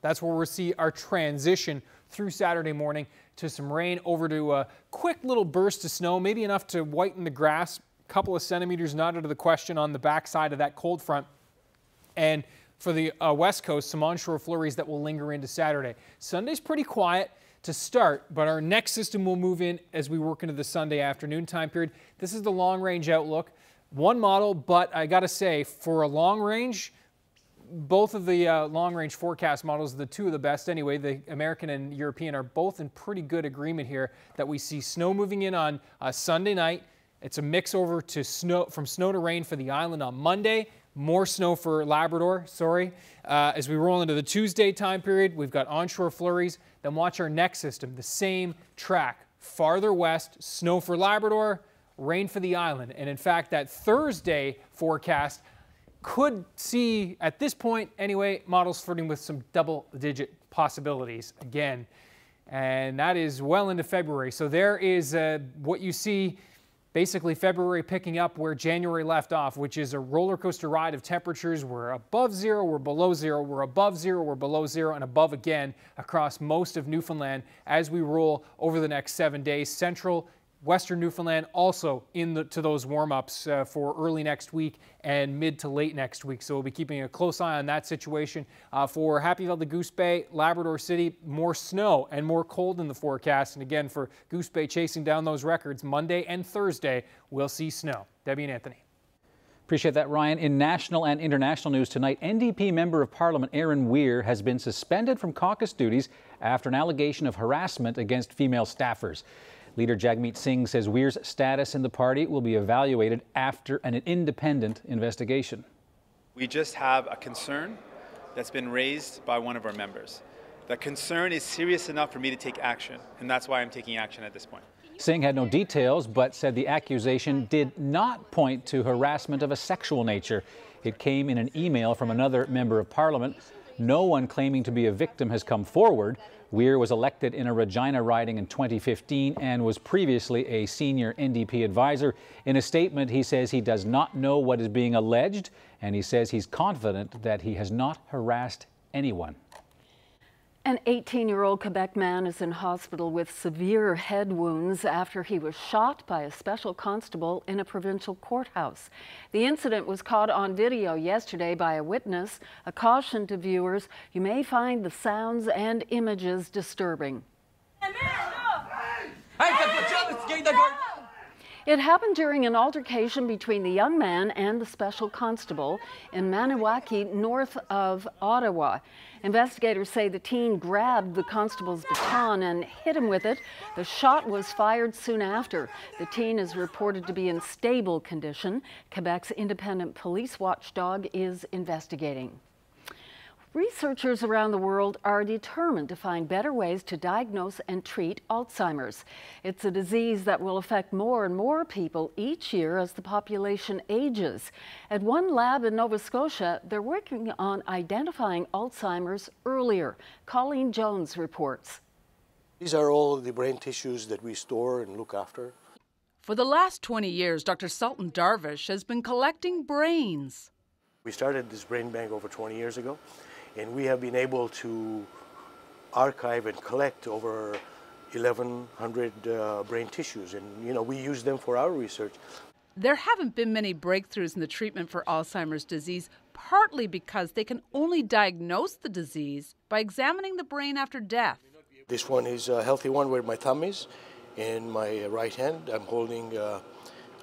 That's where we'll see our transition through Saturday morning to some rain over to a quick little burst of snow, maybe enough to whiten the grass, a couple of centimeters not out of the question on the backside of that cold front. And for the uh, West Coast, some onshore flurries that will linger into Saturday. Sunday's pretty quiet to start, but our next system will move in as we work into the Sunday afternoon time period. This is the long range outlook. One model, but I gotta say, for a long range, both of the uh, long-range forecast models, the two of the best anyway, the American and European, are both in pretty good agreement here that we see snow moving in on uh, Sunday night. It's a mix over to snow, from snow to rain for the island on Monday. More snow for Labrador, sorry. Uh, as we roll into the Tuesday time period, we've got onshore flurries. Then watch our next system, the same track. Farther west, snow for Labrador, rain for the island. And in fact, that Thursday forecast could see, at this point anyway, models flirting with some double-digit possibilities again. And that is well into February. So there is uh, what you see, basically February picking up where January left off, which is a roller coaster ride of temperatures. We're above zero, we're below zero, we're above zero, we're below zero, and above again across most of Newfoundland as we roll over the next seven days. Central western Newfoundland also in the, to those warm-ups uh, for early next week and mid to late next week. So we'll be keeping a close eye on that situation. Uh, for Happy Valley Goose Bay, Labrador City, more snow and more cold in the forecast. And again, for Goose Bay chasing down those records, Monday and Thursday, we'll see snow. Debbie and Anthony. Appreciate that, Ryan. In national and international news tonight, N D P Member of Parliament Aaron Weir has been suspended from caucus duties after an allegation of harassment against female staffers. Leader Jagmeet Singh says Weir's status in the party will be evaluated after an independent investigation. We just have a concern that's been raised by one of our members. That concern is serious enough for me to take action, and that's why I'm taking action at this point. Singh had no details, but said the accusation did not point to harassment of a sexual nature. It came in an email from another member of parliament. No one claiming to be a victim has come forward. Weir was elected in a Regina riding in twenty fifteen and was previously a senior N D P advisor. In a statement, he says he does not know what is being alleged, and he says he's confident that he has not harassed anyone. An eighteen-year-old Quebec man is in hospital with severe head wounds after he was shot by a special constable in a provincial courthouse. The incident was caught on video yesterday by a witness. A caution to viewers, you may find the sounds and images disturbing. It happened during an altercation between the young man and the special constable in Maniwaki, north of Ottawa. Investigators say the teen grabbed the constable's baton and hit him with it. The shot was fired soon after. The teen is reported to be in stable condition. Quebec's independent police watchdog is investigating. Researchers around the world are determined to find better ways to diagnose and treat Alzheimer's. It's a disease that will affect more and more people each year as the population ages. At one lab in Nova Scotia, they're working on identifying Alzheimer's earlier. Colleen Jones reports. These are all the brain tissues that we store and look after. For the last twenty years, Doctor Sultan Darvish has been collecting brains. We started this brain bank over twenty years ago, and we have been able to archive and collect over eleven hundred uh, brain tissues, and you know we use them for our research. There haven't been many breakthroughs in the treatment for Alzheimer's disease, partly because they can only diagnose the disease by examining the brain after death. This one is a healthy one where my thumb is, and my right hand I'm holding uh,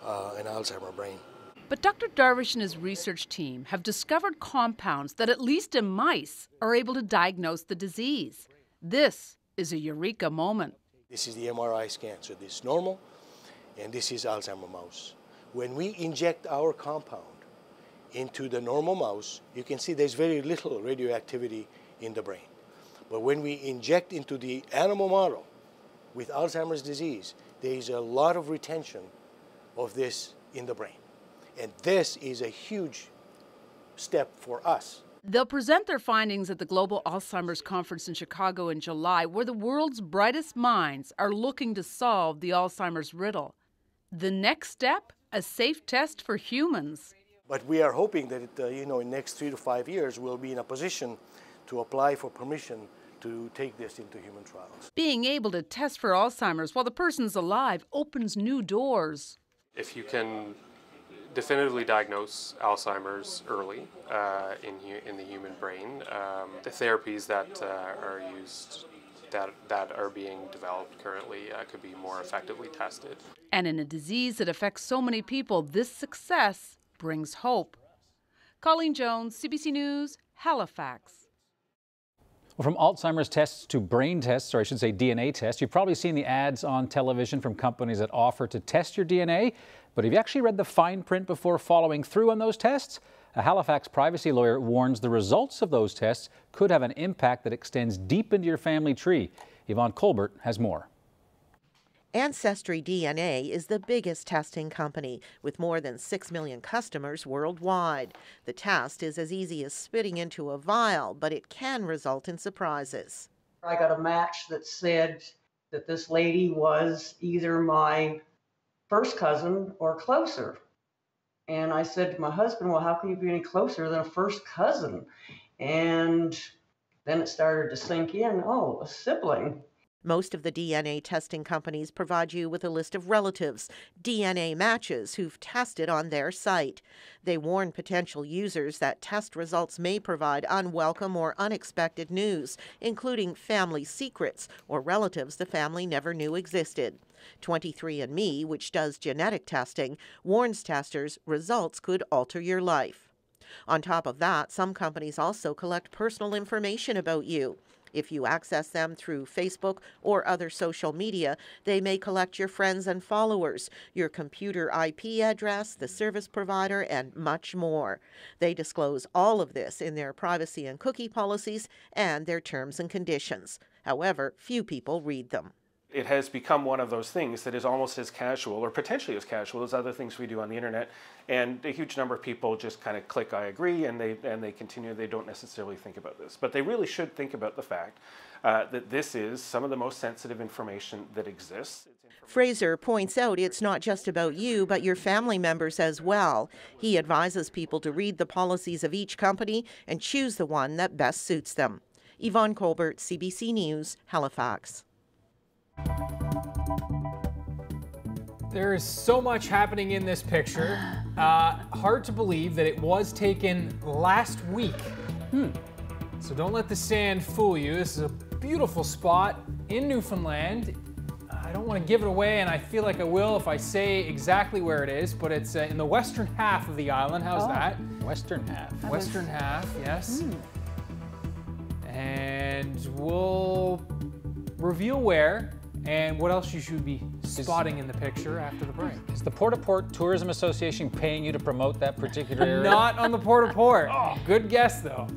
uh, an Alzheimer's brain. But Doctor Darvish and his research team have discovered compounds that, at least in mice, are able to diagnose the disease. This is a eureka moment. This is the M R I scan, so this is normal, and this is Alzheimer mouse. When we inject our compound into the normal mouse, you can see there's very little radioactivity in the brain. But when we inject into the animal model with Alzheimer's disease, there is a lot of retention of this in the brain. And this is a huge step for us. They'll present their findings at the Global Alzheimer's Conference in Chicago in July, where the world's brightest minds are looking to solve the Alzheimer's riddle. The next step, a safe test for humans. But we are hoping that, it, uh, you know, in the next three to five years, we'll be in a position to apply for permission to take this into human trials. Being able to test for Alzheimer's while the person's alive opens new doors. If you can definitively diagnose Alzheimer's early uh, in, in the human brain. Um, the therapies that uh, are used, that, that are being developed currently, uh, could be more effectively tested. And in a disease that affects so many people, this success brings hope. Colleen Jones, C B C News, Halifax. Well, from Alzheimer's tests to brain tests, or I should say D N A tests, you've probably seen the ads on television from companies that offer to test your D N A. But have you actually read the fine print before following through on those tests? A Halifax privacy lawyer warns the results of those tests could have an impact that extends deep into your family tree. Yvonne Colbert has more. Ancestry D N A is the biggest testing company, with more than six million customers worldwide. The test is as easy as spitting into a vial, but it can result in surprises. I got a match that said that this lady was either my first cousin or closer. And I said to my husband, well, how can you be any closer than a first cousin? And then it started to sink in, oh, a sibling. Most of the D N A testing companies provide you with a list of relatives, D N A matches who've tested on their site. They warn potential users that test results may provide unwelcome or unexpected news, including family secrets or relatives the family never knew existed. twenty-three and me, which does genetic testing, warns testers results could alter your life. On top of that, some companies also collect personal information about you. If you access them through Facebook or other social media, they may collect your friends and followers, your computer I P address, the service provider, and much more. They disclose all of this in their privacy and cookie policies and their terms and conditions. However, few people read them. It has become one of those things that is almost as casual, or potentially as casual, as other things we do on the internet. And a huge number of people just kind of click, I agree, and they, and they continue. They don't necessarily think about this. But they really should think about the fact uh, that this is some of the most sensitive information that exists. Fraser points out it's not just about you, but your family members as well. He advises people to read the policies of each company and choose the one that best suits them. Yvonne Colbert, C B C News, Halifax. There is so much happening in this picture. Uh, hard to believe that it was taken last week. Hmm. So don't let the sand fool you. This is a beautiful spot in Newfoundland. I don't want to give it away, and I feel like I will if I say exactly where it is, but it's uh, in the western half of the island. How's oh, that? Western half. That western is... half, yes. Mm. And we'll reveal where and what else you should be spotting in the picture after the break. Is the Port-a-Port Tourism Association paying you to promote that particular area? Not on the Port-a-Port. Oh. Good guess, though.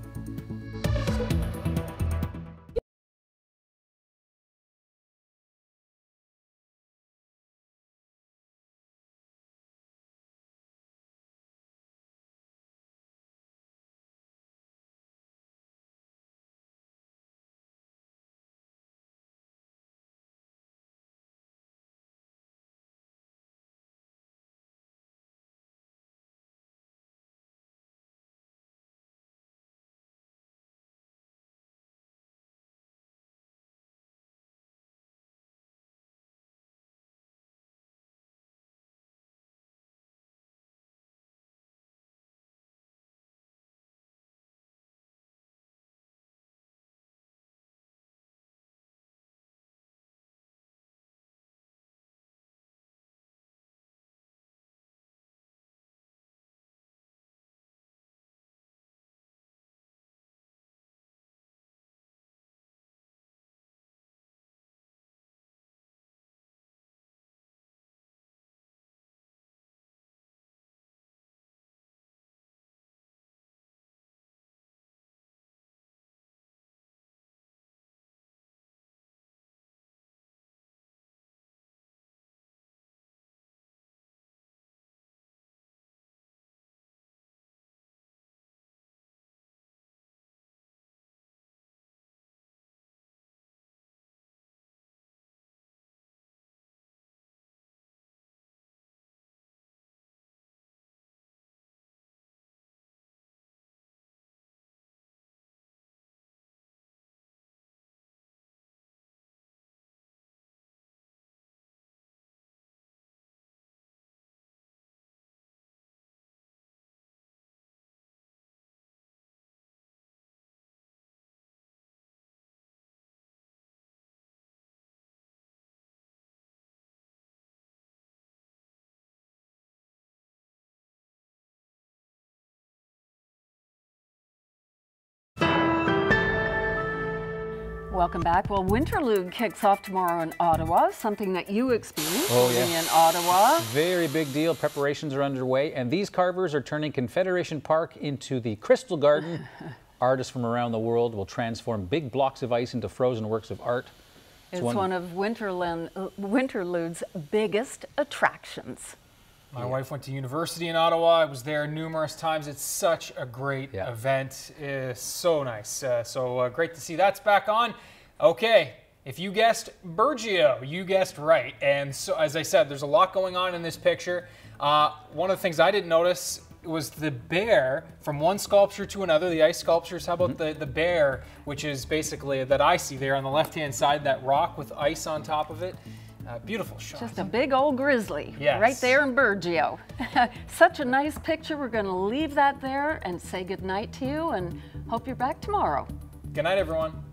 Welcome back. Well, Winterlude kicks off tomorrow in Ottawa, something that you experienced oh, yeah. in Ottawa. Very big deal. Preparations are underway, and these carvers are turning Confederation Park into the Crystal Garden. Artists from around the world will transform big blocks of ice into frozen works of art. It's, it's one, one of Winterland, uh, Winterlude's biggest attractions. My yeah. wife went to university in Ottawa. I was there numerous times. It's such a great yeah. event. It's so nice. Uh, so uh, great to see that's back on. Okay, if you guessed Burgeo, you guessed right. And so, as I said, there's a lot going on in this picture. Uh, one of the things I didn't notice was the bear from one sculpture to another, the ice sculptures. How about mm-hmm. the, the bear, which is basically that I see there on the left-hand side, that rock with ice on top of it. Uh, beautiful shot. Just a big old grizzly yes. right there in Burgeo. Such a nice picture. We're going to leave that there and say good night to you and hope you're back tomorrow. Good night, everyone.